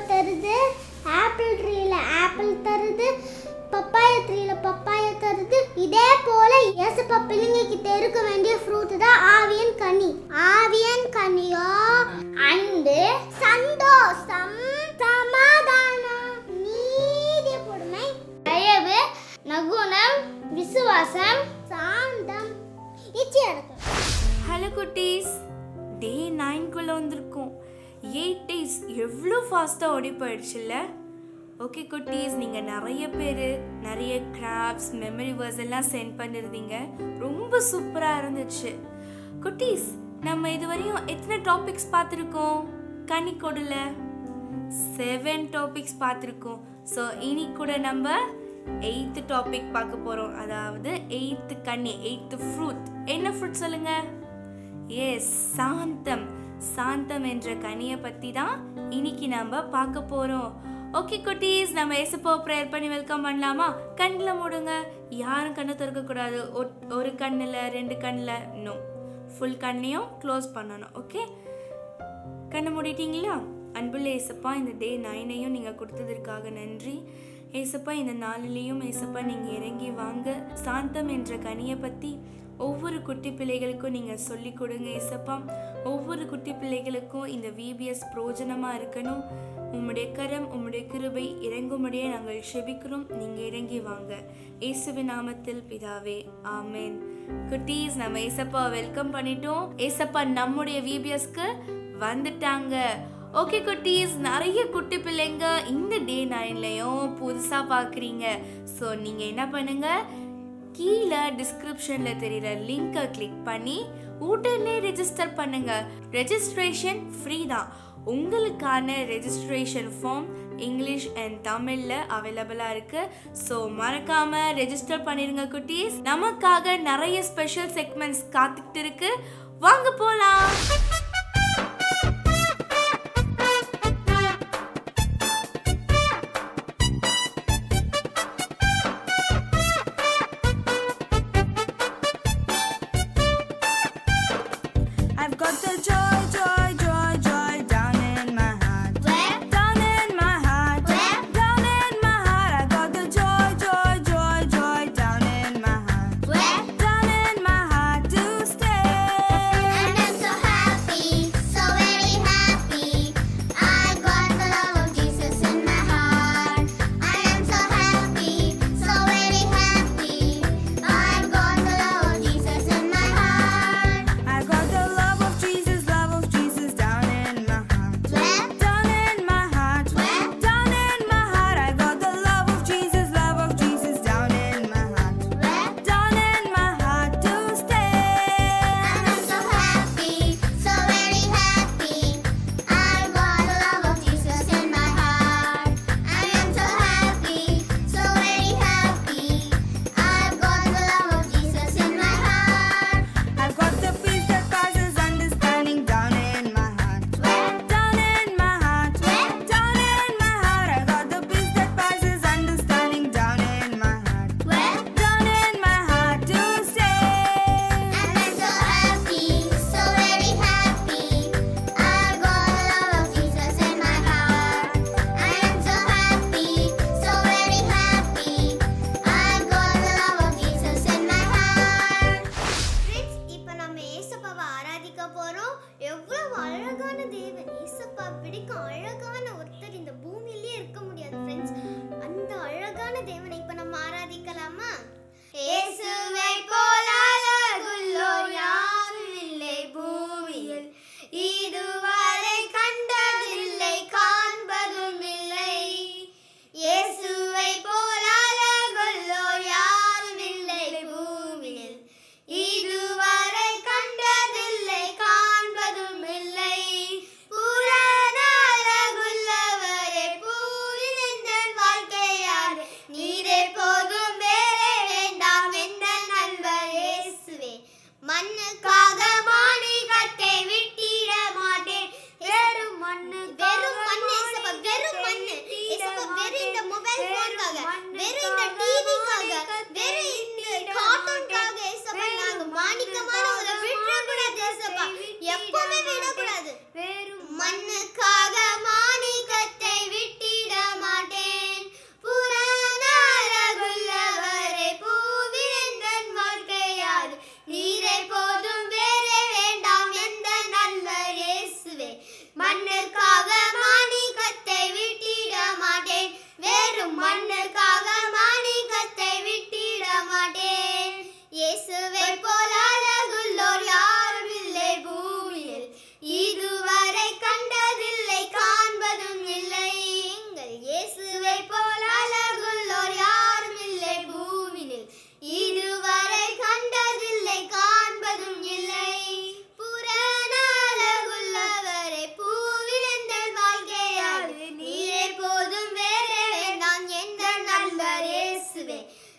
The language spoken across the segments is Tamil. apple tree la apple tarudhu, papaya tree la papaya tarudhu. Idhe pole Yesappa pillingaikku therukka vendiya fruit da avian kaniyo and sandosham samadhana needhi podumai ayavu nagunam viswasam saandam ichiyadhu. Hello kutties, day 9 ku londirkum 8 days evlo fast ah odi poidichilla. Okay kutties, neenga nariya peru nariya crafts memory verse ella send pannirdinga, romba super ah irundichu. Kutties, nama iduvariyum ethna topics paathirukom? Kanikodula 7 topics paathirukom. So ini kuda namba 8th topic paaka porom, adhavadhu 8th kanni 8th fruit. Enna fruit solunga? Yes, saantham. சாந்தம் என்ற கனியை பற்றி தான் இன்னைக்கு நம்ம பார்க்க போகிறோம். ஓகே குட்டீஸ், நம்ம ஏசப்போ ப்ரேயர் பண்ணி வெல்கம் பண்ணலாமா? கண்ணில் மூடுங்க, யாரும் கண்ணை திறக்கக்கூடாது. ஒரு கண்ணில் ரெண்டு கண்ணில் நோ, ஃபுல் கண்ணையும் க்ளோஸ் பண்ணணும். ஓகே, கண்ணை மூடிட்டீங்களா? அன்புள்ள ஏசப்பா, இந்த டே 9ஐயும் நீங்கள் கொடுத்ததற்காக நன்றி ஏசப்பா. இந்த நாளிலையும் ஏசப்பா நீங்கள் இறங்கி வாங்க. சாந்தம் என்ற கனியை பற்றி ஒவ்வொரு குட்டி பிள்ளைகளுக்கும் நீங்கள் சொல்லிக் கொடுங்க ஏசப்பா. ஒவ்வொரு குட்டி பிள்ளைகளுக்கும் இந்த VBS பிரோஜனமாக இருக்கணும். உம்முடைய கரம் உம்முடைய கிருபை இறங்கும்படியே நாங்கள் செபிக்கிறோம். நீங்கள் இறங்கி வாங்க ஏசுவின் நாமத்தில் பிதாவே, ஆமேன். குட்டீஸ், நம்ம ஏசப்பா வெல்கம் பண்ணிட்டோம். ஏசப்பா நம்முடைய VBSக்கு வந்துட்டாங்க. ஓகே குட்டீஸ், நிறைய குட்டி பிள்ளைங்க இந்த டே 9லையும் புதுசாக பார்க்குறீங்க. ஸோ நீங்கள் என்ன பண்ணுங்கள், கீழே டிஸ்கிரிப்ஷனில் தெரிகிற லிங்கை கிளிக் பண்ணி உடனே ரெஜிஸ்டர் பண்ணுங்கள். ரெஜிஸ்ட்ரேஷன் ஃப்ரீ தான். உங்களுக்கான ரெஜிஸ்ட்ரேஷன் ஃபார்ம் இங்கிலீஷ் அண்ட் தமிழில் அவைலபிளாக இருக்குது. ஸோ மறக்காமல் ரெஜிஸ்டர் பண்ணிடுங்க குட்டீஸ். நமக்காக நிறைய ஸ்பெஷல் செக்மெண்ட்ஸ் காத்துக்கிட்டு இருக்குது. வாங்க போகலாம். மன்னர்க்காக மாணிக்கத்தை விட்டிட மாட்டேன், வெறும் மன்னர்க்காக மாணிக்கத்தை விட்டிட மாட்டேன். இயேசுவை போல அழகுள்ளோர் யாரும் இல்லை பூமியில், இதுவரை கண்டதில்லை காண்பதும் இல்லை. எங்கள் இயேசுவை போல அழகுள்ளோர் யாரும் இல்லை பூமியில், இதுவரை கண்டதில்லை காண்பதும் இல்லை.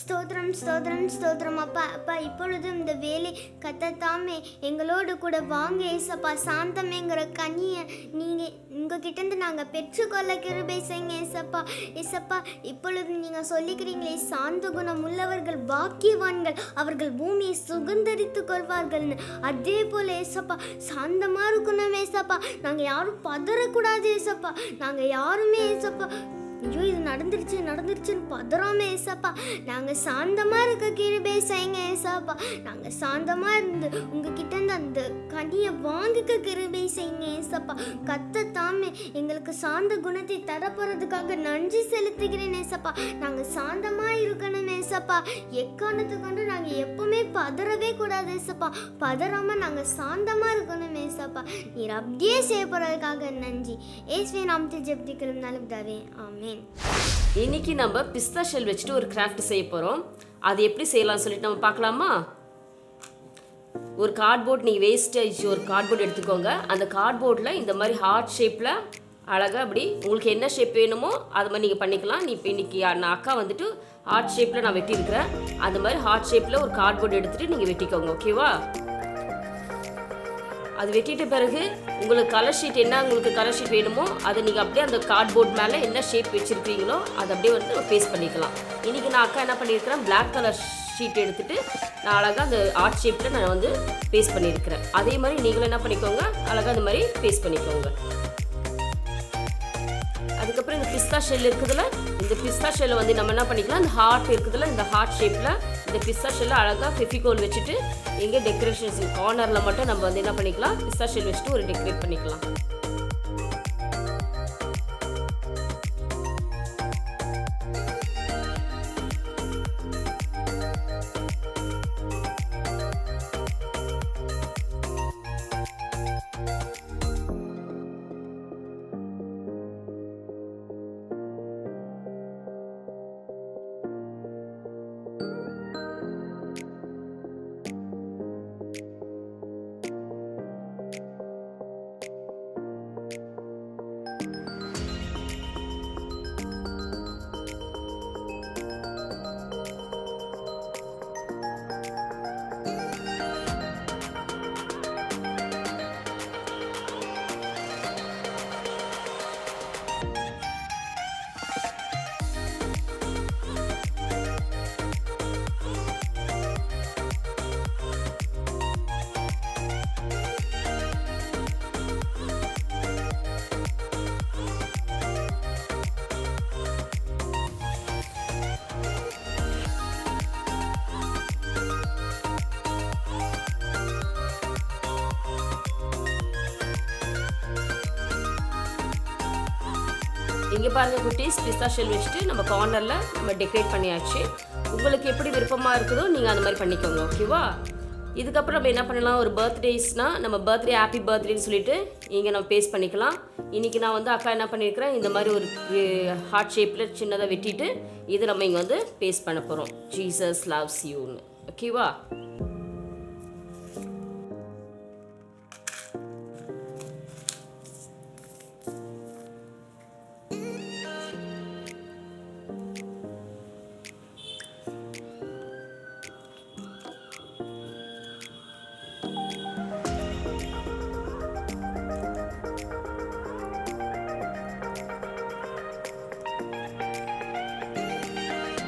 ஸ்தோத்திரம் ஸ்தோத்திரம் ஸ்தோத்திரம். அப்பா அப்பா, இப்பொழுதும் இந்த வேலை கத்தத்தாமே எங்களோடு கூட வாங்க ஏசப்பா. சாந்தமேங்கிற கனியை நீங்கள் உங்கள் கிட்டேருந்து நாங்கள் பெற்றுக்கொள்ள கிருபை செய்யுங்க ஏசப்பா. ஏசப்பா, இப்பொழுது நீங்கள் சொல்லிக்கிறீங்களே, சாந்த குணம் உள்ளவர்கள் பாக்கியவான்கள், அவர்கள் பூமியை சுகந்தரித்து கொள்வார்கள்னு. அதே போல் ஏசப்பா, சாந்தமாக இருக்கணும் ஏசப்பா. நாங்கள் யாரும் பதறக்கூடாது ஏசப்பா. நாங்கள் யாருமே ஏசப்பா ஐயோ இது நடந்துருச்சுன்னு பதறாம ஏசப்பா, நாங்கள் சாந்தமாக இருக்க கிருபை செய்யுங்க ஏசப்பா. நாங்கள் சாந்தமாக இருந்து உங்ககிட்ட இருந்து அந்த கனியை வாங்கிக்க கிருபை செய்யுங்க ஏசப்பா. கத்தத்தாமே எங்களுக்கு சாந்த குணத்தை தரப்போகிறதுக்காக நன்றி செலுத்துகிறேன் ஏசப்பா. நாங்கள் சாந்தமாக இருக்கணும் ஏசப்பா. எக்காரணத்துக்கொண்டு நாங்கள் எப்பவுமே பதறவே கூடாது ஏசப்பா. பதறாமல் நாங்கள் சாந்தமாக இருக்கணும் ஏசப்பா. நீர் அப்படியே செய்ய போகிறதுக்காக நன்றி. ஏசுவே நாமத்தில் ஜெபிக்கிறோம் நல்ல பிதாவே, ஆமென். இன்னைக்கு நம்ம பிஸ்தா ஷெல் வச்சுட்டு ஒரு கிராஃப்ட் செய்ய போகிறோம். அது எப்படி செய்யலாம்னு சொல்லிட்டு நம்ம பார்க்கலாமா? ஒரு கார்ட்போர்ட், நீங்கள் வேஸ்டேஜ் ஒரு கார்ட்போர்ட் எடுத்துக்கோங்க. அந்த கார்ட்போர்டில் இந்த மாதிரி ஹார்ட் ஷேப்பில் அழகாக அப்படி உங்களுக்கு என்ன ஷேப் வேணுமோ அது மாதிரி நீங்கள் பண்ணிக்கலாம். நீ இப்போ இன்னைக்கு நான் அக்கா வந்துட்டு ஹார்ட் ஷேப்பில் நான் வெட்டியிருக்கிறேன். அந்த மாதிரி ஹார்ட் ஷேப்பில் ஒரு கார்ட்போர்ட் எடுத்துகிட்டு நீங்கள் வெட்டிக்கோங்க, ஓகேவா? அது வெட்டிட்ட பிறகு உங்களுக்கு கலர் ஷீட் என்ன உங்களுக்கு கலர் ஷீட் வேணுமோ அதை நீங்கள் அப்படியே அந்த கார்ட்போர்ட் மேலே என்ன ஷேப் வச்சுருப்பீங்களோ அதை அப்படியே வந்து பேஸ்ட் பண்ணிக்கலாம். இன்றைக்கி நான் அக்கா என்ன பண்ணியிருக்கிறேன், பிளாக் கலர் ஷீட் எடுத்துகிட்டு நான் அழகாக அந்த ஆர்ட் ஷேப்பில் நான் வந்து பேஸ்ட் பண்ணியிருக்கிறேன். அதே மாதிரி நீங்களும் என்ன பண்ணிக்கோங்க, அழகாக அந்த மாதிரி பேஸ்ட் பண்ணிக்கோங்க. அதுக்கப்புறம் இந்த பிஸ்தா ஷெல் இருக்குதுல, இந்த பிஸ்தா ஷெல்லை வந்து நம்ம என்ன பண்ணிக்கலாம், இந்த ஹார்ட் இருக்குதுல, இந்த ஹார்ட் ஷேப்பில் இந்த பிஸ்தா ஷெல்லை அழகாக ஃபெவிகோல் வச்சுட்டு எங்கே டெக்கரேஷன்ஸ் கார்னரில் மட்டும் நம்ம வந்து என்ன பண்ணிக்கலாம், பிஸ்தா ஷெல் வச்சுட்டு ஒரு டெக்கரேட் பண்ணிக்கலாம். இங்கே பாருங்கள் குட்டீஸ், பிஸ்தா ஷெல் வச்சுட்டு நம்ம கார்னரில் நம்ம டெக்கரேட் பண்ணியாச்சு. உங்களுக்கு எப்படி விருப்பமாக இருக்குதோ நீங்கள் அந்த மாதிரி பண்ணிக்கோங்க, ஓகேவா? இதுக்கப்புறம் நம்ம என்ன பண்ணலாம், ஒரு பர்த்டேஸ்னால் நம்ம பர்த்டே ஹாப்பி பர்த்டேன்னு சொல்லிட்டு இங்கே நம்ம பேஸ்ட் பண்ணிக்கலாம். இன்றைக்கி நான் வந்து அக்கா என்ன பண்ணியிருக்கிறேன், இந்த மாதிரி ஒரு ஹார்ட் ஷேப்பில் சின்னதாக வெட்டிட்டு இது நம்ம இங்கே வந்து பேஸ்ட் பண்ண போகிறோம், ஜீசஸ் லவ்ஸ் யூன்னு, ஓகேவா?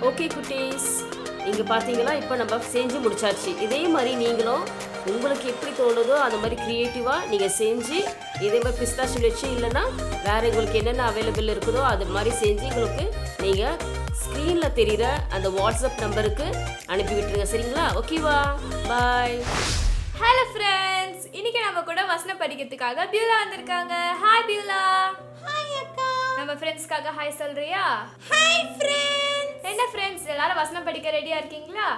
ஓகே குட்டீஸ், இங்கே பார்த்தீங்கன்னா இப்போ நம்ம செஞ்சு முடிச்சாச்சு. இதே மாதிரி நீங்களும் உங்களுக்கு எப்படி தோணுதோ அந்த மாதிரி க்ரியேட்டிவாக நீங்கள் செஞ்சு இதே மாதிரி பிஸ்தா சுழிச்சு இல்லனா வேற உங்களுக்கு என்னென்ன அவேலபிள் இருக்குதோ அது மாதிரி செஞ்சு உங்களுக்கு நீங்க ஸ்கிரீன்ல தெரியுற அந்த வாட்ஸ்அப் நம்பருக்கு அனுப்பி விட்டுருங்க சரிங்களா ஓகேவா பை Hello friends இன்னைக்கு நாம கூட வசனம் படிக்கிறதுக்காக பியூலா வந்திருக்காங்க ஹாய் பியூலா ஹாய் அக்கா நம்ம फ्रेंड्सக்காக ஹாய் சொல்றியா ஹாய் फ्रेंड्स என்ன फ्रेंड्स எல்லாரும் வசனம் படிக்க ரெடியா இருக்கீங்களா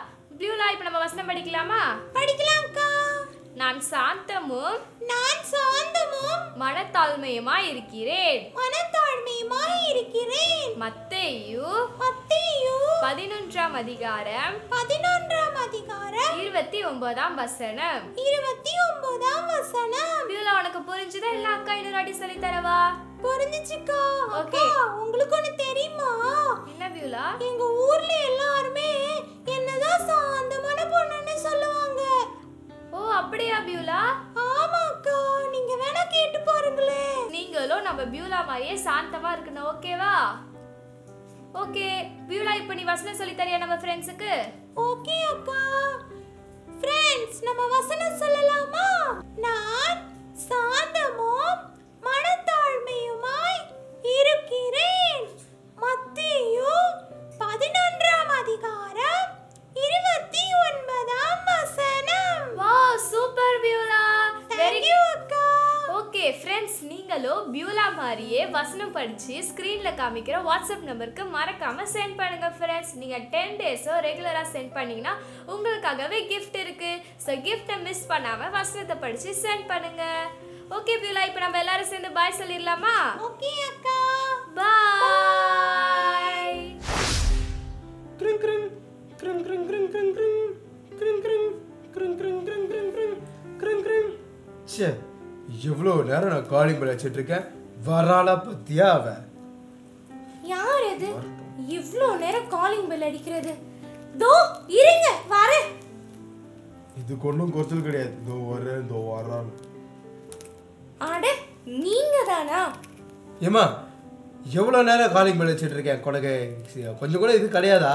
பியூலா இப்போ நம்ம வசனம் படிக்கலாமா படிக்கலாம் அக்கா நான் சாந்தமும் மனத்தாழ்மையுமாய் இருக்கிறேன் மத்தேயு 11ஆம் அதிகாரம் 29ஆம் வசனம் பியூலா உனக்கு புரிஞ்சதா இல்ல அக்கா இன்னொரு வாட்டி சொல்லி தரவா புரிஞ்சிச்சுக்கா ஓகே உங்களுக்கு ஒன்னு தெரியுமா என்ன பியூலா எங்க ஊர்ல எல்லாரும் என்னதா சாந்தமான பொண்ணுன்னு சொல்லுவாங்க ஓ அப்படியே பியூலா ஆமா அக்கா நீங்க வேணா கேட்டு பாருங்களே நீங்களோ நம்ம பியூலா மாதிரியே சாந்தமா இருக்கணும் ஓகேவா ஓகே பியூலா இப்போ நீ வசனம் சொல்லி தரியா நம்ம फ्रेंड्सக்கு ஓகே அக்கா फ्रेंड्स நம்ம வசனம் சொல்லலாமா நான் சாந்தமும் மனத்தாழ்மையுமாய் இருக்கிறேன் மத்தேயு 11ஆம் அதிகாரம் 29ஆம் வசனம் wow super Beulah very good அக்கா ஓகே फ्रेंड्स நீங்களோ பியூலா மாதிரியே வசனம் படிச்சி ஸ்கிரீன்ல காமிக்கிற வாட்ஸ்அப் நம்பருக்கு மறக்காம சென்ட் பண்ணுங்க फ्रेंड्स நீங்க 10 டேஸோ ரெகுலரா சென்ட் பண்ணீங்கனா உங்களுக்காகவே gift இருக்கு சோ gift-ஐ மிஸ் பண்ணாம வசனத்தை படிச்சி சென்ட் பண்ணுங்க ஓகே பியூலா இப்போ நம்ம எல்லாரும் சேர்ந்து பை சொல்லிரலாமா ஓகே அக்கா பை கிரிங் கிரிங் கிரிங் கிரிங் கிரிங் கிரிங் கிரிங் கிரிங் கிரிங் கிரிங் கிரிங் கிரிங் கிரிங் கிரிங் கிரிங் சே இவ்ளோ நேரம் நான் காலிங் பெல் அடிச்சிட்டு இருக்கேன் வராளா பத்தியா அவ யார் இது இவ்ளோ நேரம் காலிங் பெல் அடிக்கிறது தோ இருங்க வரேன் இது கொண்ணும் கோர்ச்சல் கிடையாது தோ வரேன் அட நீங்க தானா ஏமா எவ்ளோ நேரம் காலிங் பெல் அடிச்சிட்டு இருக்கேன் கொலகை கொஞ்சம் கூட இது கிடையாதா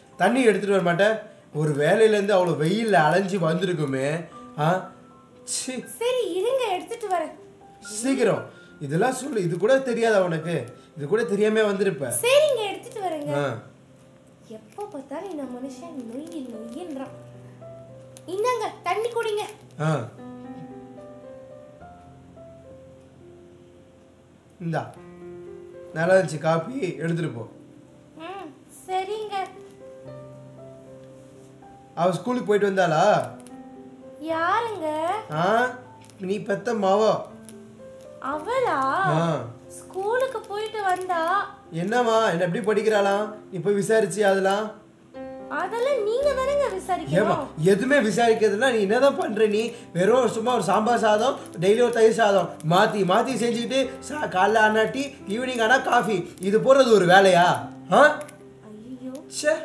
தண்ணி எடுத்துட்டு வர மாட்டேன் ஒரு வேலையிலேருந்து அவ்வளோ வெயிலில் அலைஞ்சி வந்திருக்குமே ஆ சரி இருங்க எடுத்துட்டு வரேன் சீக்கிரம் இதெல்லாம் சொல்லு இது கூட தெரியாதா உனக்கு இது கூட தெரியாமே வந்திருப்ப சரிங்க எடுத்துட்டு வரேங்க எப்போ பார்த்தாலும் இந்த மனுஷன் நொய்யி நொய்யின்றான் இந்தாங்க தண்ணி குடிங்க இந்தா நல்லா இருந்துச்சு காப்பி எடுத்துட்டு போ சரிங்க அவ ஸ்கூலுக்கு போயிட்டு வந்தாளா யாருங்க நீ பெத்த மாவா அவளா ஸ்கூலுக்கு போயிட்டு வந்தா என்னமா என்ன எப்படி படிக்கறாளா நீ போய் விசாரிச்சி அதலாம் அதெல்லாம் நீங்க தானங்க விசாரிக்கணும் எதுமே விசாரிக்கிறதுனா நீ என்னடா பண்ற நீ வெறும் சும்மா ஒரு சாம்பார் சாதம் டெய்லி ஒரு தயிர் சாதம் மாத்தி மாத்தி செஞ்சிட்டு காலைல ஆனா டீ ஈவினிங் ஆனா காபி இது போறது ஒரு வேலையா ஐயோ ச்சே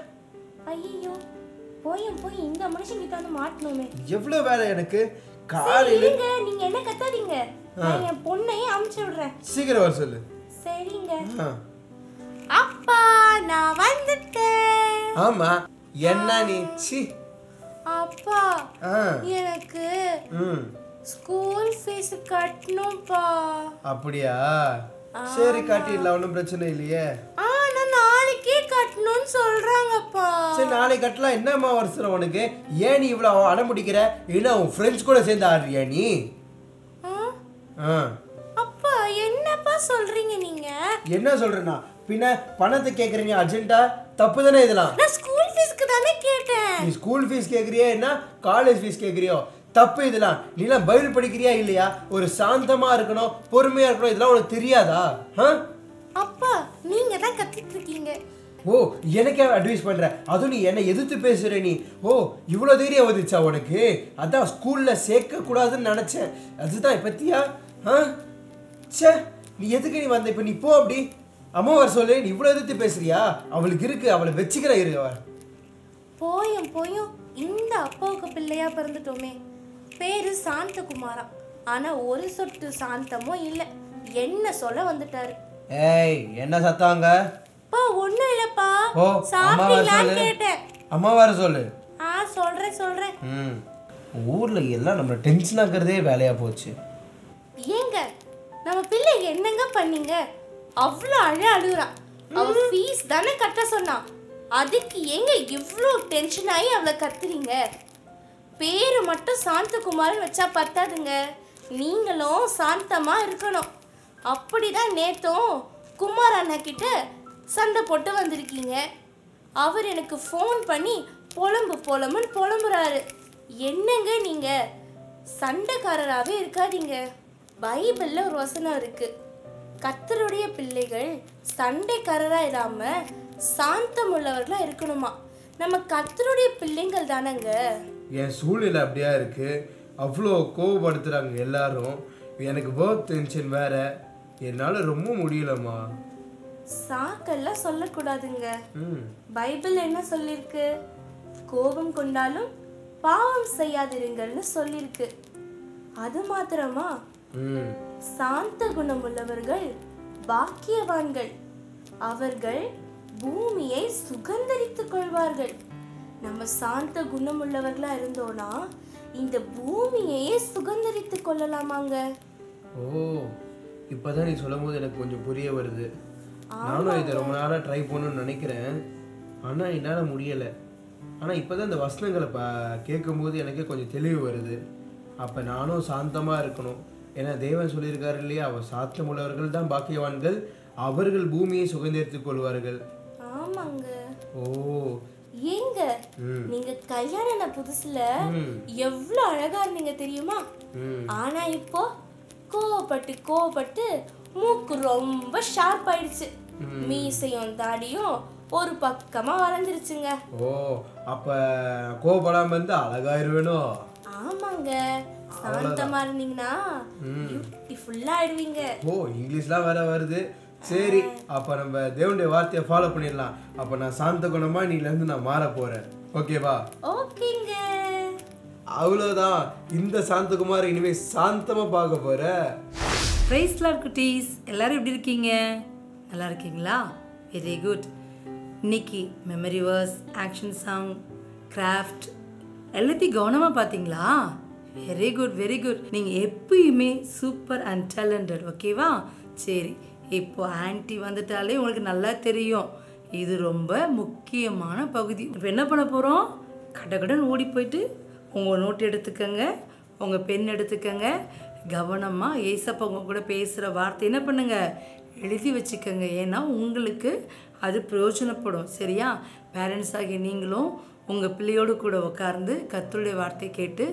ஐயோ போயும் போய் இந்த மனுஷன் கிட்ட வந்து மாட்டணுமே எவ்ளோ வேலை எனக்கு காலையில நீங்க என்ன கத்தாதீங்க நான் என் பொண்ணை அம்ச்சி விடுறேன் சீக்கிரம் வர சொல்லு சரிங்க அப்பா நான் வந்துட்டேன் ஆமா என்ன நீச்சி அப்பா எனக்கு ஸ்கூல் ஃபீஸ் கட்டணும்ப்பா அப்படியா சரி கட்டிடலாம் ஒன்றும் பிரச்சனை இல்லையே நாளைக்கே கட்டணும்னு சொல்றாங்கப்பா சரி நாளை கட்டலாம் என்னம்மா வருஷம் உனக்கு ஏன் நீ இவ்ளோ அடம்பிடிக்கிற இல்ல உன் ஃப்ரெண்ட்ஸ் கூட சேர்ந்து ஆடுறியா நீ அப்பா என்னப்பா சொல்றீங்க நீங்க என்ன சொல்றேன்னா பின்ன பணத்தை கேக்குறீங்க அர்ஜென்ட்டா தப்பு தானே இதெல்லாம் நான் ஸ்கூல் ஃபீஸ்க்கு தானே கேட்டேன் நீ ஸ்கூல் ஃபீஸ் கேக்குறியா என்ன காலேஜ் ஃபீஸ் கேக்குறியோ தப்பு இதெல்லாம் நீலாம் பைபிள் படிக்கிறியா இல்லையா ஒரு சாந்தமா இருக்கணும் பொறுமையா இருக்கணும் இதெல்லாம் உனக்கு தெரியாதா அப்பா நீங்க தான் கத்திட்டு இருக்கீங்க ஓ எனக்கே அட்வைஸ் பண்ற அது நீ என்ன எதிர்த்து பேசுற நீ ஓ இவ்ளோ தைரியம் வந்துச்சா உனக்கு அதான் ஸ்கூல்ல சேர்க்க கூடாதுன்னு நினைச்சேன் அதுதான் பத்தியா நீ எதுக்கு நீ வந்த? இப்போ நீ போ அப்படி. அம்மாவார் சொல்லு, நீ இவ்வளோ எதிர்த்து பேசுறியா? அவளுக்கு இருக்கு, அவளை வச்சுக்கிறா இருக்கு. அவர் போயும் போயும் இந்த அப்பாவுக்கு பிள்ளையா பிறந்துட்டோமே. பேரு சாந்தகுமாரா, ஆனா ஒரு சொட்டு சாந்தமும் இல்லை. என்ன சொல்ல வந்துட்டாரு? ஏய், என்ன சத்தாங்க? பா, ஒண்ணும் இல்லப்பா. சாப்பிட்டீங்களான்னு கேட்டேன். அம்மாவார் சொல்லு. ஆ, சொல்றேன் சொல்றேன். ஊர்ல எல்லாம் நம்ம டென்ஷன் ஆக்குறதே வேலையா போச்சு. ஏங்க நம்ம பிள்ளைங்க என்னங்க பண்ணீங்க? அவ்வளோ அழுறா. அவ ஃபீஸ் தானே கட்ட சொன்னா, அதுக்கு ஏங்க இவ்வளோ டென்ஷன் ஆகி அவளை கத்துறீங்க? பேரை மட்டும் சாந்தகுமாரன் வச்சா பத்தாதுங்க, நீங்களும் சாந்தமாக இருக்கணும். அப்படிதான் நேற்றும் குமார் அண்ணா கிட்ட சண்டை போட்டு வந்திருக்கீங்க. அவர் எனக்கு ஃபோன் பண்ணி புலம்புன்னு புலம்புறாரு. என்னங்க நீங்க சண்டைக்காரராகவே இருக்காதீங்க. பைபிளில் ஒரு வசனம் இருக்கு, கர்த்தருடைய பிள்ளைகள் சண்டைக்காரராக இல்லாமல் சாந்தமுள்ளவர்களாக இருக்கணுமா. நம்ம கர்த்தருடைய பிள்ளைங்கள் தானங்க. என் சூழ்நிலை அப்படியா இருக்கு, அவ்வளோ கோவப்படுத்துறாங்க எல்லாரும். எனக்கு ஒர்க் டென்ஷன் வேற, என்னால ரொம்ப முடியலம்மா. சாக்கெல்லாம் சொல்லக்கூடாதுங்க. பைபிள் என்ன சொல்லிருக்கு? கோபம் கொண்டாலும் பாவம் செய்யாதிருங்கள்னு சொல்லிருக்கு. அது மாத்திரமா, சாந்த குணம் உள்ளவர்கள் பாக்கியவான்கள், அவர்கள் பூமியை சுகந்தரித்துக் கொள்வார்கள். நம்ம சாந்த குணம் உள்ளவர்களா இருந்தோம்னா இந்த பூமியையே சுகந்தரித்துக் கொள்ளலாமாங்க. ஓ, இப்பதான் நீ சொல்லும் போது எனக்கு கொஞ்சம் புரிய வருது. நானும் இதை ரொம்ப நாளா ட்ரை பண்ணணும்னு நினைக்கிறேன், ஆனா என்னால முடியல. ஆனா இப்பதான் இந்த வசனங்களை கேட்கும் போது எனக்கே கொஞ்சம் தெளிவு வருது. அப்ப நானும் சாந்தமா இருக்கணும். ஏன்னா தேவன் சொல்லியிருக்காரு இல்லையா, அவர் சாத்தம் உள்ளவர்கள் தான் பாக்கியவான்கள், அவர்கள் பூமியை சுகந்தரித்துக் கொள்வார்கள். ஆமாங்க. ஓ, ஏங்க நீங்க கல்யாணம் புதுசுல எவ்வளவு அழகா இருந்தீங்க தெரியுமா? ஆனா இப்போ கோவப்பட்டு மூக்கு ரொம்ப ஷார்ப் ஆயிடுச்சு, மீசையும் தாடியும் ஒரு பக்கமா வளர்ந்துருச்சுங்க. ஓ, அப்ப கோவப்படாம இருந்தா அழகாயிருவேனோ? ஆமாங்க, சாந்தமா இருந்தீங்கன்னா பியூட்டிஃபுல்லா ஆயிடுவீங்க. ஓ, இங்கிலீஷ்லாம் வேற வருது. சரி, அப்போ நம்ம தேவனுடைய வார்த்தையை ஃபாலோ பண்ணிடலாம். அப்போ நான் சாந்த குணமா நீலேருந்து நான் மாற போகிறேன், ஓகேவா? ஓகேங்க. அவ்வளோதான், இந்த சாந்தகுமார் இனிமேல் சாந்தமாக பார்க்க போகிறேன். ப்ரைஸ் லார்ட் குட்டீஸ், எல்லோரும் எப்படி இருக்கீங்க? நல்லா இருக்கீங்களா? Very good. இன்னைக்கு memory verse, action song, craft எல்லாத்தையும் கவனமாக பார்த்தீங்களா? Very good very good. நீங்கள் எப்பயுமே சூப்பர் அண்ட் டேலண்டட், ஓகேவா? சரி, இப்போ ஆன்ட்டி வந்துட்டாலே உங்களுக்கு நல்லா தெரியும், இது ரொம்ப முக்கியமான பகுதி. இப்போ என்ன பண்ண போகிறோம்? கடகடன்னு ஓடி போயிட்டு உங்கள் நோட் எடுத்துக்கங்க, உங்கள் பென் எடுத்துக்கங்க, கவனமாக ஏசப்பா உங்கள் கூட பேசுகிற வார்த்தை என்ன பண்ணுங்கள், எழுதி வச்சுக்கோங்க. ஏன்னா உங்களுக்கு அது பிரயோஜனப்படும், சரியா? பேரண்ட்ஸ் ஆகிய நீங்களும் உங்கள் பிள்ளையோடு கூட உட்கார்ந்து கர்த்தருடைய வார்த்தை கேட்டு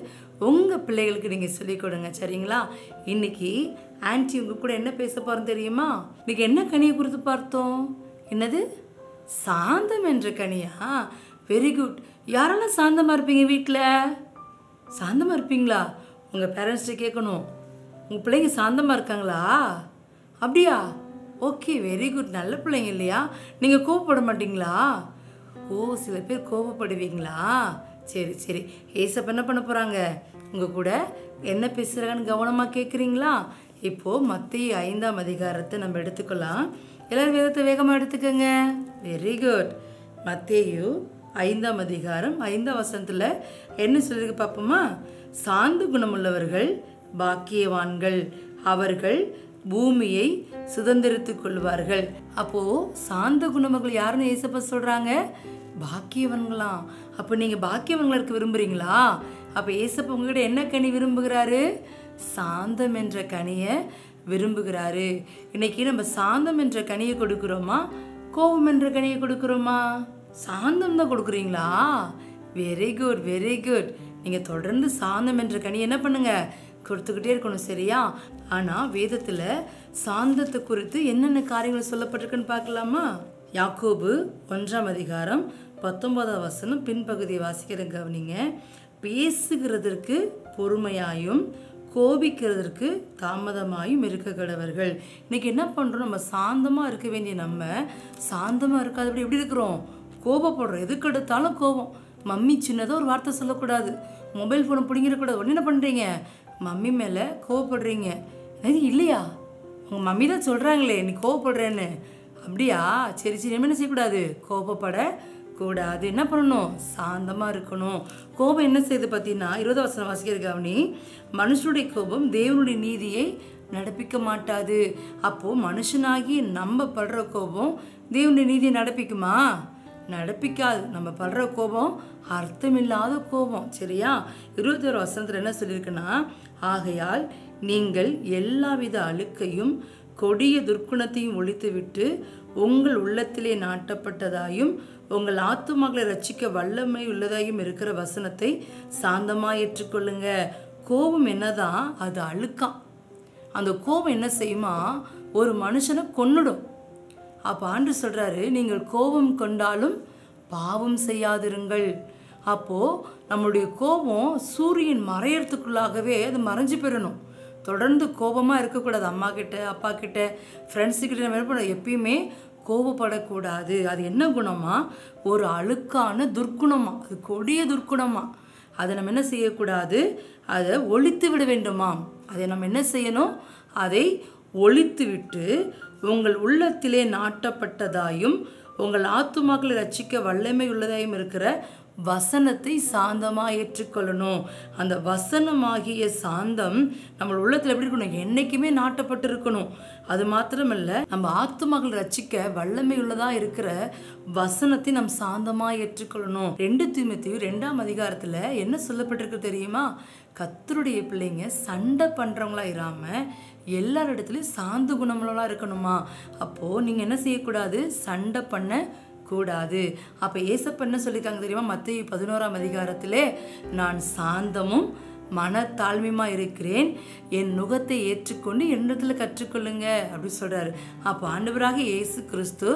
உங்கள் பிள்ளைகளுக்கு நீங்கள் சொல்லிக் கொடுங்க, சரிங்களா? இன்றைக்கி ஆன்ட்டி உங்கள் கூட என்ன பேச போகிறோம் தெரியுமா? இன்றைக்கி என்ன கனியை குறித்து பார்த்தோம்? என்னது? சாந்தம் என்ற கனியா? Very good. யாரெல்லாம் சாந்தமாக இருப்பீங்க வீட்டில்? சாந்தமாக இருப்பீங்களா? உங்கள் பேரண்ட்ஸ்கிட்ட கேட்கணும், உங்கள் பிள்ளைங்க சாந்தமாக இருக்காங்களா? அப்படியா? Okay, very good. நல்ல பிள்ளைங்க இல்லையா? நீங்கள் கோவப்பட மாட்டிங்களா? ஓ, சில பேர் கோபப்படுவீங்களா? சரி சரி, ஏசப் என்ன பண்ண போகிறாங்க? உங்கள் கூட என்ன பேசுகிறாங்கன்னு கவனமாக கேட்குறீங்களா? இப்போது மத்தேயு 5ஆம் அதிகாரத்தை நம்ம எடுத்துக்கலாம். எல்லோரும் வேதத்தை வேகமாக எடுத்துக்கோங்க. Very good. மத்தேயு 5ஆம் அதிகாரம் 5ஆம் வசனத்தில் என்ன சொல்லியிருக்கு பார்ப்போமா? சாந்த குணமுள்ளவர்கள் பாக்கியவான்கள், அவர்கள் பூமியை சுதந்திரித்து கொள்வார்கள். அப்போது சாந்த குணமக்கள் யாருன்னு ஏசப்பா சொல்கிறாங்க? பாக்கியவன்களாம். அப்போ நீங்கள் பாக்கியவன்களை இருக்க விரும்புகிறீங்களா? அப்போ ஏசப்பா உங்ககிட்ட என்ன கனி விரும்புகிறாரு? சாந்தம் என்ற கனியை விரும்புகிறாரு. இன்றைக்கி நம்ம சாந்தம் என்ற கனியை கொடுக்குறோமா, கோபம் என்ற கனியை கொடுக்குறோமா? சாந்தம் தான் கொடுக்குறீங்களா? Very good very good. நீங்கள் தொடர்ந்து சாந்தம் என்ற கனியை என்ன பண்ணுங்கள், கொடுத்துக்கிட்டே இருக்கணும், சரியா? ஆனால் வேதத்தில் சாந்தத்தை குறித்து என்னென்ன காரியங்கள் சொல்லப்பட்டிருக்குன்னு பார்க்கலாமா? யாக்கோபு 1ஆம் அதிகாரம் 19ஆம் வசனம் பின்பகுதியை வாசிக்கிறேன், கவனிங்க. பேசுகிறதற்கு பொறுமையாயும் கோபிக்கிறதற்கு தாமதமாயும் இருக்க கடவர்கள். இன்னைக்கு என்ன பண்றோம்? நம்ம சாந்தமா இருக்க வேண்டிய நம்ம சாந்தமா இருக்காதபடி எப்படி இருக்கிறோம்? கோபப்படுறோம். எதுக்கு எடுத்தாலும் கோபம். மம்மி சின்னதாக ஒரு வார்த்தை சொல்லக்கூடாது, மொபைல் ஃபோனை பிடிங்கிடக்கூடாது. உடனே என்ன பண்ணுறீங்க? மம்மி மேலே கோவப்படுறீங்க. அது இல்லையா, உங்கள் மம்மி தான் சொல்கிறாங்களே நீ கோவப்படுறேன்னு. அப்படியா, சரி சரி, என்ன செய்யக்கூடாது? கோபப்படக்கூடாது. என்ன பண்ணணும்? சாந்தமாக இருக்கணும். கோபம் என்ன செய்யுது பார்த்தீங்கன்னா, 20வது வசனம் வாசிக்கிறது கவனி. மனுஷனுடைய கோபம் தேவனுடைய நீதியை நடப்பிக்க மாட்டாது. அப்போது மனுஷனாகி நம்ம படுற கோபம் தேவனுடைய நீதியை நடப்பிக்குமா? நடப்பிக்காது. நம்ம படுற கோபம் அர்த்தமில்லாத கோபம். சரியா? 21வது வசனத்தில் என்ன சொல்லியிருக்குன்னா, ஆகையால் நீங்கள் எல்லாவித அழுக்கையும் கொடிய துர்க்குணத்தையும் ஒழித்துவிட்டு உங்கள் உள்ளத்திலே நாட்டப்பட்டதாயும் உங்கள் ஆத்துமாக்களை ரட்சிக்க வல்லமை உள்ளதாயும் இருக்கிற வசனத்தை சாந்தமாக ஏற்றுக்கொள்ளுங்க. கோபம் என்னதான்? அது அழுக்காம். அந்த கோபம் என்ன செய்யுமா? ஒரு மனுஷனை கொன்னுடும். அப்போ ஆண்டு சொல்கிறாரு, நீங்கள் கோபம் கொண்டாலும் பாவம் செய்யாதிருங்கள். அப்போது நம்மளுடைய கோபம் சூரியன் மறையறதுக்குள்ளாகவே அது மறைஞ்சு பெறணும். தொடர்ந்து கோபமாக இருக்கக்கூடாது. அம்மா கிட்ட, அப்பா கிட்ட, ஃப்ரெண்ட்ஸுக்கிட்ட நம்ம என்ன எப்பயுமே கோபப்படக்கூடாது. அது என்ன குணமா? ஒரு அழுக்கான துர்க்குணமா, அது கொடிய துர்க்குணமா. அதை நம்ம என்ன செய்யக்கூடாது? அதை ஒழித்து விட வேண்டுமாம். அதை நம்ம என்ன செய்யணும்? அதை ஒழித்து விட்டு உங்கள் உள்ளத்திலே நாட்டப்பட்டதாயும் உங்கள் ஆத்துமாக்களை ரட்சிக்க வல்லமை உள்ளதாயும் இருக்கிற வசனத்தை சாந்தமாக ஏற்றுக்கொள்ளணும். அந்த வசனமாகிய சாந்தம் நம்ம உள்ளத்தில் எப்படி இருக்கணும்? என்றைக்குமே நாட்டப்பட்டு இருக்கணும். அது மாத்திரமில்லை, நம்ம ஆத்துமாக்களை ரட்சிக்க வல்லமை உள்ளதாக இருக்கிற வசனத்தை நம்ம சாந்தமாக ஏற்றுக்கொள்ளணும். 2 தீமோத்தேயு 2ஆம் அதிகாரத்தில் என்ன சொல்லப்பட்டிருக்கு தெரியுமா? கர்த்தருடைய பிள்ளைங்க சண்டை பண்ணுறவங்களா இராமல் எல்லார் இடத்துலையும் சாந்த குணங்களெல்லாம் இருக்கணுமா. அப்போது நீங்கள் என்ன செய்யக்கூடாது? சண்டை பண்ண கூடாது. அப்போ ஏசப்பா என்ன சொல்லியிருக்காங்க தெரியுமா? மத்தேயு 11ஆம் அதிகாரத்திலே நான் சாந்தமும் மனத்தாழ்மையுமா இருக்கிறேன், என் நுகத்தை ஏற்றுக்கொண்டு என்னிடத்தில் கற்றுக்கொள்ளுங்க அப்படின்னு சொல்கிறாரு. அப்போ ஆண்டவராக இயேசு கிறிஸ்து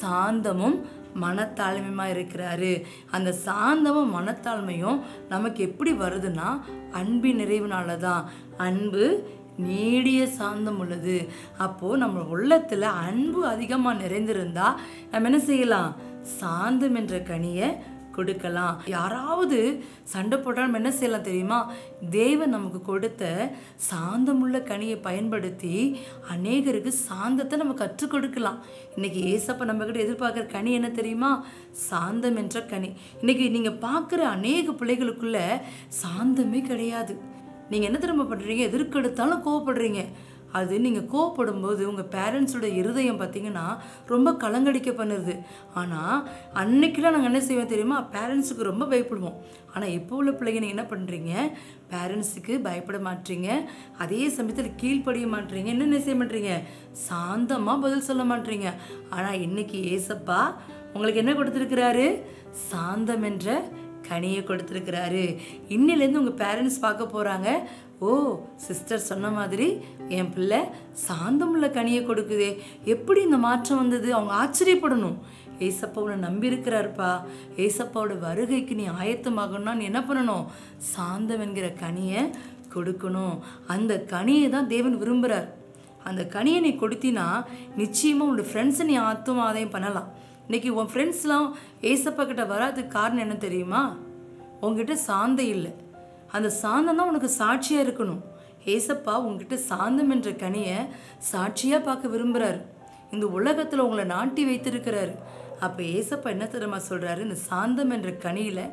சாந்தமும் மனத்தாழ்மையுமா இருக்கிறாரு. அந்த சாந்தமும் மனத்தாழ்மையும் நமக்கு எப்படி வருதுன்னா, அன்பின் நிறைவுனால தான். அன்பு நீடிய சாந்தம் உள்ளது. அப்போது நம்ம உள்ளத்தில் அன்பு அதிகமாக நிறைந்திருந்தால் நம்ம என்ன செய்யலாம்? சாந்தம் என்ற கனியை கொடுக்கலாம். யாராவது சண்டை போட்டால் நம்ம என்ன செய்யலாம் தெரியுமா? தேவன் நமக்கு கொடுத்த சாந்தமுள்ள கனியை பயன்படுத்தி அநேகருக்கு சாந்தத்தை நம்ம கற்றுக் கொடுக்கலாம். இன்றைக்கி ஏசப்பா நம்மக்கிட்ட எதிர்பார்க்குற கனி என்ன தெரியுமா? சாந்தம் என்ற கனி. இன்றைக்கி நீங்கள் பார்க்குற அநேக பிள்ளைகளுக்குள்ளே சாந்தமே கிடையாது. நீங்கள் என்ன திரும்ப பண்ணுறீங்க? எதிர்க்கெடுத்தாலும் கோவப்படுறீங்க. அது நீங்கள் கோவப்படும்போது உங்கள் பேரண்ட்ஸோட இருதயம் பார்த்திங்கன்னா ரொம்ப கலங்கடிக்க பண்ணுறது. ஆனால் அன்றைக்கெலாம் நாங்கள் என்ன செய்வோம் தெரியுமா? பேரண்ட்ஸுக்கு ரொம்ப பயப்படுவோம். ஆனால் இப்போ உள்ள பிள்ளைங்க நீங்கள் என்ன பண்ணுறீங்க? பேரண்ட்ஸுக்கு பயப்பட மாட்டீங்க, அதே சமயத்தில் கீழ்ப்படிய மாட்டீங்க. என்னென்ன செய்ய மாட்டீங்க? சாந்தமாக பதில் சொல்ல மாட்டீங்க. ஆனால் இன்றைக்கி ஏசப்பா உங்களுக்கு என்ன கொடுத்துருக்கிறாரு? சாந்தம் என்ற கனியை கொடுத்துருக்கிறாரு. இன்னிலேருந்து உங்கள் பேரண்ட்ஸ் பார்க்க போகிறாங்க, ஓ சிஸ்டர் சொன்ன மாதிரி என் பிள்ளை சாந்தமுள்ள கனியை கொடுக்குதே, எப்படி இந்த மாற்றம் வந்தது? அவங்க ஆச்சரியப்படணும். ஏசப்பாவோட நம்பி இருக்கிறாருப்பா, ஏசப்பாவோட வருகைக்கு நீ ஆயத்தமாகணும்னா நீ என்ன பண்ணணும்? சாந்தம் என்கிற கனியை கொடுக்கணும். அந்த கனியை தான் தேவன் விரும்புகிறார். அந்த கனியை நீ கொடுத்தினா நிச்சயமாக உன்னோட ஃப்ரெண்ட்ஸை நீ ஆத்தும் ஆதாயம் பண்ணலாம். இன்றைக்கி உன் ஃப்ரெண்ட்ஸ்லாம் ஏசப்பா கிட்ட வராதுக்கு காரணம் என்ன தெரியுமா? உங்ககிட்ட சாந்தம் இல்லை. அந்த சாந்தம் தான் உனக்கு சாட்சியாக இருக்கணும். ஏசப்பா உங்ககிட்ட சாந்தம் என்ற கனியை சாட்சியாக பார்க்க விரும்புகிறாரு. இந்த உலகத்தில் உங்களை நாட்டி வைத்திருக்கிறாரு. அப்போ ஏசப்பா என்ன தெரியுமா சொல்கிறாரு? இந்த சாந்தம் என்ற கனியில்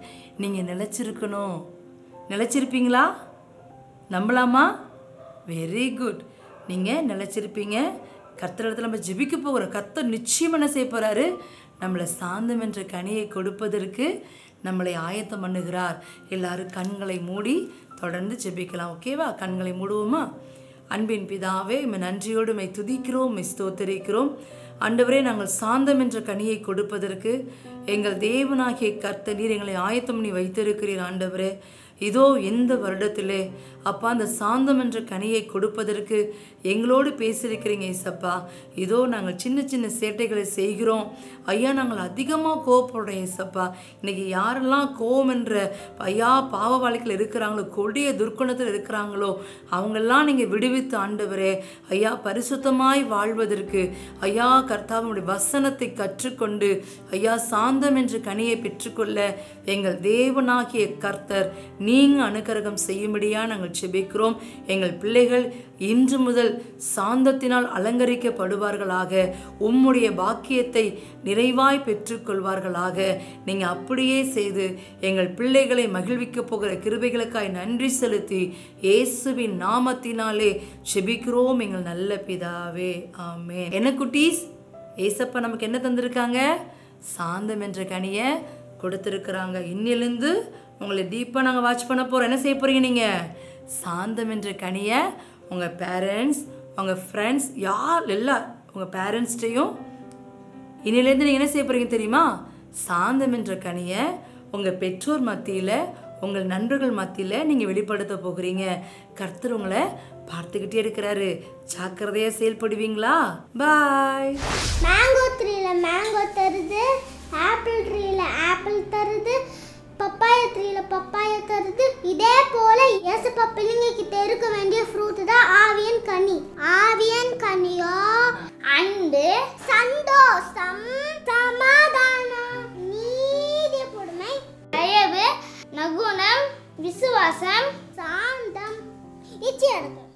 நீங்கள் நிலைச்சிருக்கணும். நிலைச்சிருப்பீங்களா? நம்பலாமா? வெரி குட், நீங்கள் நிலைச்சிருப்பீங்க. கர்த்தர் இடத்துல நம்ம ஜெபிக்க போகிறோம். கர்த்தர் நிச்சயம் என்ன செய்ய போகிறாரு? நம்மளை சாந்தம் என்ற கனியை கொடுப்பதற்கு நம்மளை ஆயத்தம் பண்ணுகிறார். எல்லாரும் கண்களை மூடி தொடர்ந்து ஜெபிக்கலாம். ஓகேவா? கண்களை மூடுவோமா? அன்பின் பிதாவே, உம்மை நன்றியோடு உம்மை துதிக்கிறோம், உம்மை ஸ்தோத்திரிக்கிறோம். ஆண்டவரே, நாங்கள் சாந்தம் என்ற கனியை கொடுப்பதற்கு எங்கள் தேவனாகிய கர்த்தர் நீர் எங்களை ஆயத்தம் பண்ணி வைத்திருக்கிறீர். ஆண்டவரே, இதோ இந்த வருடத்திலே அப்பா அந்த சாந்தம் என்ற கனியை கொடுப்பதற்கு எங்களோடு பேசியிருக்கிறீங்க ஏசப்பா. இதோ நாங்கள் சின்ன சின்ன சேட்டைகளை செய்கிறோம் ஐயா, நாங்கள் அதிகமாக கோவப்படுறோம் ஏசப்பா. இன்றைக்கி யாரெல்லாம் கோவம் என்ற ஐயா பாவ வாழ்க்கையில் இருக்கிறாங்களோ, கொடிய துர்க்குணத்தில் இருக்கிறாங்களோ, அவங்களெல்லாம் நீங்கள் விடுவித்து ஆண்டவரே ஐயா, பரிசுத்தமாய் வாழ்வதற்கு ஐயா கர்த்தாவுடைய வசனத்தை கற்றுக்கொண்டு ஐயா சாந்தம் என்ற கனியை பெற்றுக்கொள்ள எங்கள் தேவனாகிய கர்த்தர் நீங்கள் அனுக்கிரகம் செய்யும்படியாக நாங்கள் செபிக்கிறோம். எங்கள் பிள்ளைகள் இன்று முதல் சாந்தத்தினால் அலங்கரிக்கப்படுவார்களாக, உம்முடைய பாக்கியத்தை நிறைவாய் பெற்றுக்கொள்வார்களாக. நீங்கள் அப்படியே செய்து எங்கள் பிள்ளைகளை மகிழ்விக்க போகிற கிருபைகளுக்காய் நன்றி செலுத்தி இயேசுவின் நாமத்தினாலே செபிக்கிறோம் எங்கள் நல்ல பிதாவே, ஆமென். என்ன குட்டீஸ், ஏசப்பா நமக்கு என்ன தந்திருக்காங்க? சாந்தம் என்ற கனியை கொடுத்துருக்குறாங்க. இன்னிலிருந்து உங்களை டீப்பாக நாங்கள் வாட்ச் பண்ண போகிறோம். என்ன செய்ய போகிறீங்க நீங்கள்? சாந்தம் என்ற கனியை உங்கள் பேரண்ட்ஸ், உங்கள் ஃப்ரெண்ட்ஸ், யார் எல்லாம் உங்கள் பேரண்ட்ஸ்டையும் இன்னிலேருந்து நீங்கள் என்ன செய்ய போகிறீங்க தெரியுமா? சாந்தம் என்ற கனியை உங்கள் பெற்றோர் மத்தியில், உங்கள் நண்பர்கள் மத்தியில் நீங்கள் வெளிப்படுத்த போகிறீங்க. கர்த்தர் உங்களை பார்த்துக்கிட்டே இருக்கிறாரு. ஜாக்கிரதையாக செயல்படுவீங்களா? பாய். மேங்கோ ட்ரீல மேங்கோ தருது, ஆப்பிள் ட்ரீல ஆப்பிள் தருது, பப்பாயா ட்ரீல பப்பாயா தருது. இதே போல இயேசுப்பா பிள்ளைங்களுக்கு தெருக்க வேண்டிய ஃப்ரூட் தான் ஆவியன் கனி. ஆவியன் கனியோ அன்பு, சந்தோஷம், சமாதானம், நீதி, பொறுமை, தயவு, நகுணம், விசுவாசம், சாந்தம், இச்சை.